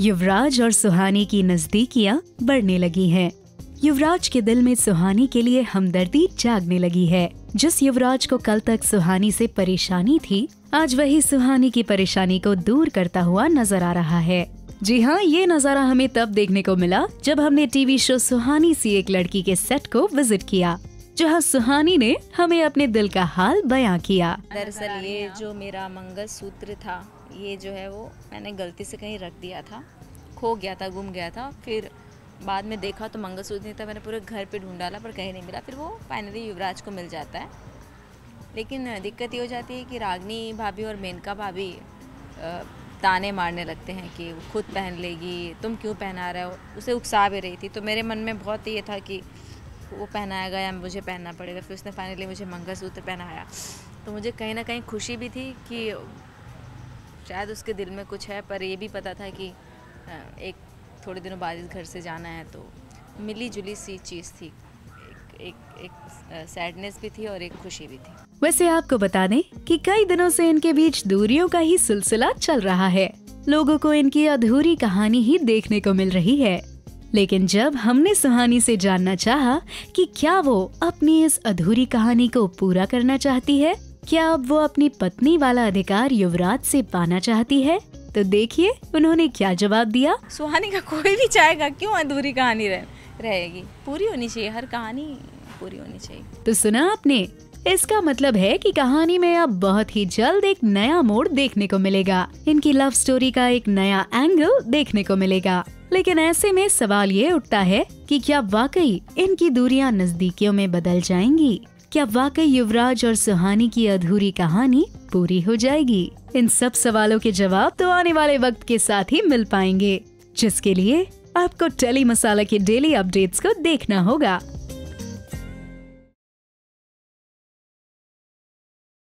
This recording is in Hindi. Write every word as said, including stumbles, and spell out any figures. युवराज और सुहानी की नजदीकियां बढ़ने लगी हैं। युवराज के दिल में सुहानी के लिए हमदर्दी जागने लगी है। जिस युवराज को कल तक सुहानी से परेशानी थी, आज वही सुहानी की परेशानी को दूर करता हुआ नजर आ रहा है। जी हाँ, ये नज़ारा हमें तब देखने को मिला जब हमने टीवी शो सुहानी सी एक लड़की के सेट को विजिट किया, जहाँ सुहानी ने हमें अपने दिल का हाल बयां किया। दरअसल ये जो मेरा मंगलसूत्र था, ये जो है वो मैंने गलती से कहीं रख दिया था, खो गया था, गुम गया था। फिर बाद में देखा तो मंगलसूत्र नहीं था। मैंने पूरे घर पे ढूंढ डाला पर कहीं नहीं मिला। फिर वो फाइनली युवराज को मिल जाता है। लेकिन दिक्कत ये हो जाती है कि रागिनी भाभी और मेनका भाभी ताने मारने लगते हैं कि वो खुद पहन लेगी, तुम क्यों पहना रहे हो। उसे उकसा भी रही थी। तो मेरे मन में बहुत ये था कि वो पहनाएगा या मुझे पहनना पड़ेगा। फिर उसने फाइनली मुझे मंगलसूत्र पहनाया तो मुझे कहीं ना कहीं खुशी भी थी कि शायद उसके दिल में कुछ है। पर ये भी पता था कि एक थोड़े दिनों बाद इस घर से जाना है, तो मिली जुली सी चीज़ थी। एक एक, एक सैडनेस भी थी और एक खुशी भी थी। वैसे आपको बता दें कि कई दिनों से इनके बीच दूरियों का ही सिलसिला चल रहा है। लोगों को इनकी अधूरी कहानी ही देखने को मिल रही है। लेकिन जब हमने सुहानी से जानना चाहा कि क्या वो अपनी इस अधूरी कहानी को पूरा करना चाहती है, क्या अब वो अपनी पत्नी वाला अधिकार युवराज से पाना चाहती है, तो देखिए उन्होंने क्या जवाब दिया। सुहानी का कोई भी चाहेगा, क्यों अधूरी कहानी रह, रहेगी, पूरी होनी चाहिए। हर कहानी पूरी होनी चाहिए। तो सुना आपने, इसका मतलब है कि कहानी में अब बहुत ही जल्द एक नया मोड़ देखने को मिलेगा। इनकी लव स्टोरी का एक नया एंगल देखने को मिलेगा। लेकिन ऐसे में सवाल ये उठता है कि क्या वाकई इनकी दूरियां नजदीकियों में बदल जाएंगी? क्या वाकई युवराज और सुहानी की अधूरी कहानी पूरी हो जाएगी? इन सब सवालों के जवाब तो आने वाले वक्त के साथ ही मिल पाएंगे, जिसके लिए आपको टेली मसाला के डेली अपडेट्स को देखना होगा।